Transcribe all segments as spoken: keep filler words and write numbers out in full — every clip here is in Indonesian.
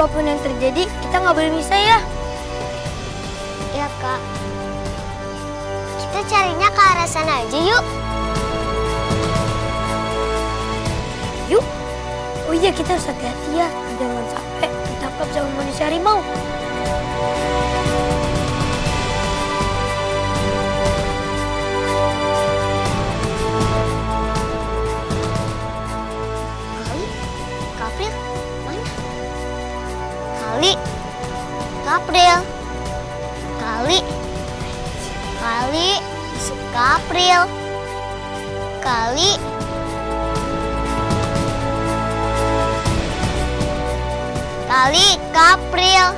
apapun yang terjadi, kita nggak boleh misah ya. Ya, Kak. Kita carinya ke arah sana aja yuk. Yuk. Oh iya, kita harus hati-hati ya. Jangan sampai ditangkap sama manusia harimau. Kali, Kapril, Kali, Kali, Kapril, Kali. Kali, Kapril.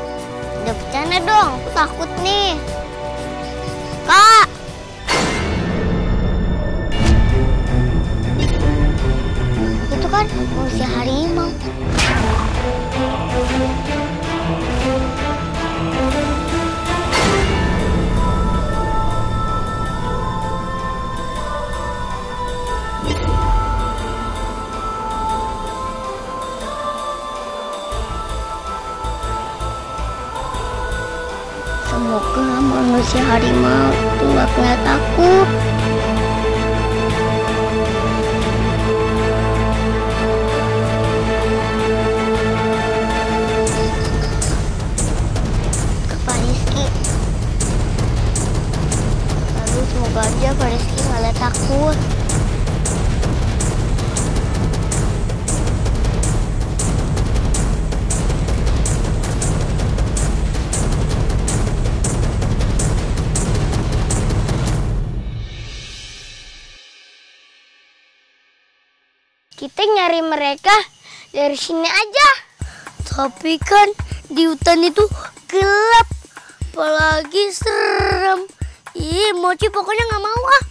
Udah bercanda dong, aku takut nih. Kak! Itu kan manusia harimau. Semoga manusia harimau itu nggak kelihatan takut. Ke Pak Rizki. Lalu semoga aja Pak Rizki nggak takut. Kita nyari mereka dari sini aja. Tapi kan di hutan itu gelap, apalagi serem. Ih, Mochi pokoknya nggak mau ah.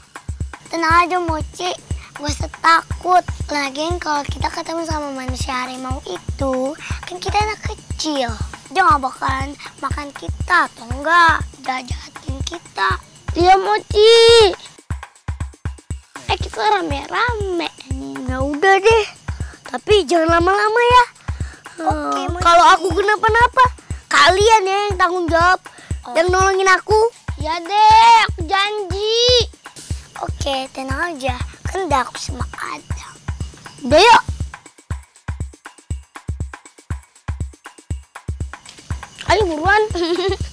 Tenang aja Mochi, gue setakut. Lagian kalau kita ketemu sama manusia harimau itu, kan kita anak kecil. Dia nggak bakalan makan kita, atau enggak? Udah jahatin kita. Iya Mochi. Eh, kita rame-rame. Ya udah deh, tapi jangan lama-lama ya. Oke, hmm, kalau aku kenapa-napa, kalian ya yang tanggung jawab, oh, yang nolongin aku. Ya deh, aku janji. Oke, tenang aja, kan udah aku sama Adam. Udah yuk. Ayo buruan.